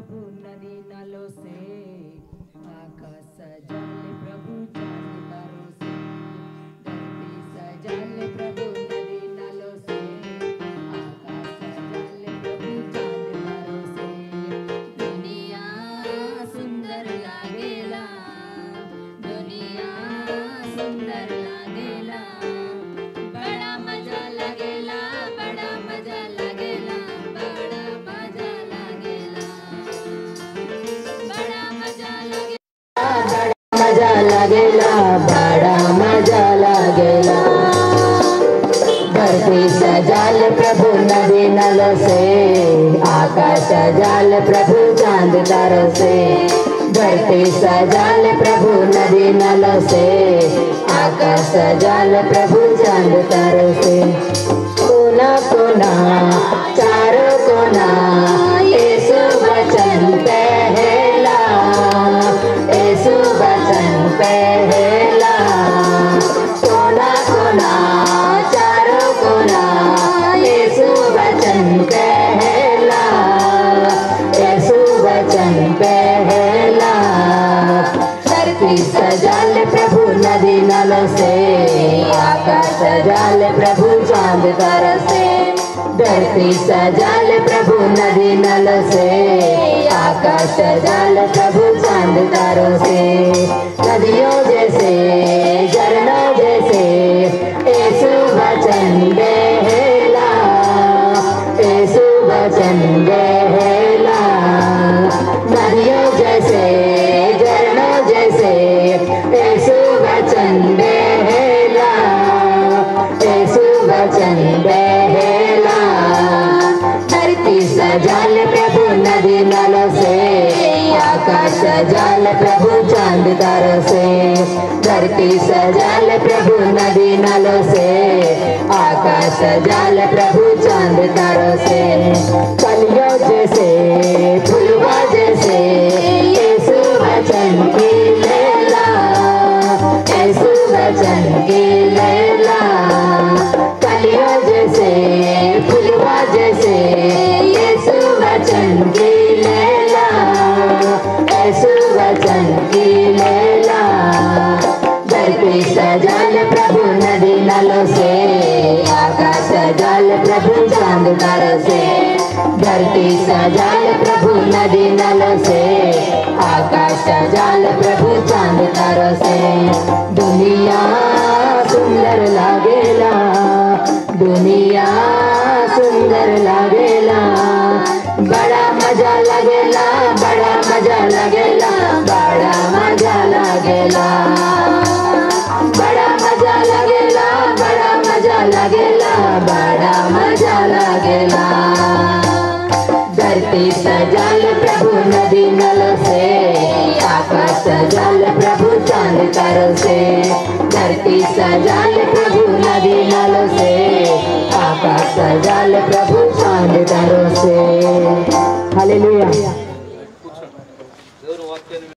प्रभु नदी नालों से, आकाश सजाले प्रभु चांद-तारों से, धरती सजाले प्रभु नदी नालों से, आकाश सजाले प्रभु चांद-तारों से, दुनिया सुंदर लागेला, दुनिया सुंदर लागेला, बड़ा मजा लागेला, बड़ा मजा लागेला, बड़ा मजा लागेला, बड़ा मजा लागेला, बड़ा मजा लागेला, बड़ा मजा लागेला, धरती सजाले प्रभु नदी नालों से, आकाश सजाले प्रभु चांद तारों से, धरती सजाले प्रभु नदी नालों से, आकाश सजाले प्रभु चांद तारों से, कोना कोना चारों कोना यीशु वचन पहला, यीशु वचन पहला, कोना कोना चारों कोना यीशु वचन पहला, यीशु वचन पहला, धरती सजाले प्रभु नदी नालों से, आकाश सजाले प्रभु चांद तारों से, धरती सजाले प्रभु नदी नालों से, आकाश सजाले प्रभु चांद तारों से, नदियों जैसे झरनों जैसे यीशु वचन बहेला, यीशु वचन बहेला, नदियों जैसे झरनों जैसे यीशु वचन बहेला, यीशु वचन बहेला, धरती सजाले प्रभु नदी नालों से, आकाश सजाले प्रभु चांद तारों से, धरती सजाले प्रभु नदी नालों से, आकाश सजाले प्रभु चांद तारों से, कलियों जैसे फूलों जैसे यीशु वचन की लैला, यीशु वचन की लैला, कलियों जैसे फूलों जैसे यीशु वचन की लैला, यीशु वचन की लैला, धरती सजाले प्रभु नदी नालों से, आकाश सजाले प्रभु चांद तारों से, धरती सजाले प्रभु नदी नालों से, आकाश सजाले प्रभु चांद तारों से, दुनिया सुंदर लागेला, दुनिया सुंदर लागेला, बड़ा मजा लागेला, बड़ा मजा लागेला, बड़ा मजा लागेला, बड़ा मजा लागेला, बड़ा मजा लागेला, बड़ा मजा लागेला, धरती सजाले प्रभु नदी नालों से, आकाश सजाले प्रभु चांद तारों से, धरती सजाले प्रभु नदी नालों से, आकाश सजाले प्रभु चांद तारों से। हालेलुया।